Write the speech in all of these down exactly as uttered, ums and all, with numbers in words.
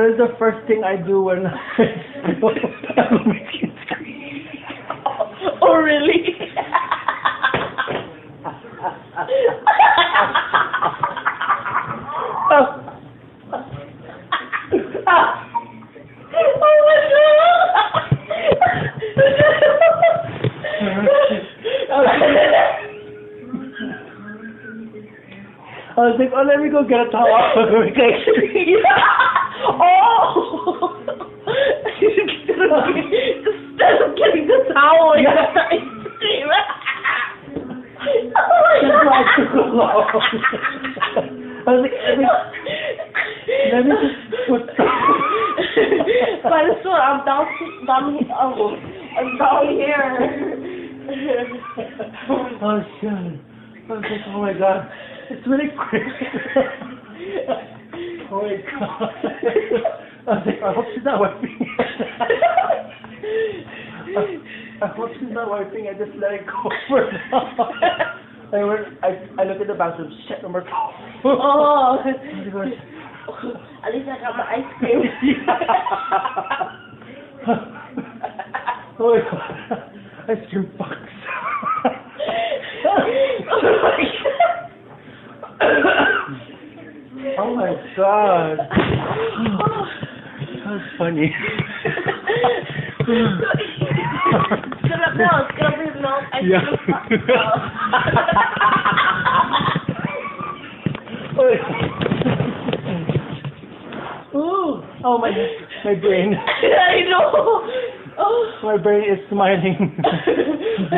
What is the first thing I do when I go? I'll make you scream. Oh, oh really? I was like, oh, let me go get a towel. Oh! Instead of getting the towel, you got the ice cream. Oh my God. I was like, let me, let me just put something. But it's so, I'm down, down here. Oh, I'm down here. Oh, shit. I was like, oh my God. It's really quick. Oh my God. I was like, I hope she's not wiping it. I, I hope she's not wiping it. I just let it go for now. I, went, I, I look at the bathroom. Shit, number two. Oh. At least I got my ice cream. Oh my God. Ice cream fucks. Oh my God. Oh my God. Oh, that was funny. It's gonna melt, it's gonna be melt. I yeah. Ooh. Oh my my brain. I know. Oh. My brain is smiling. I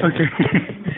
know. Okay.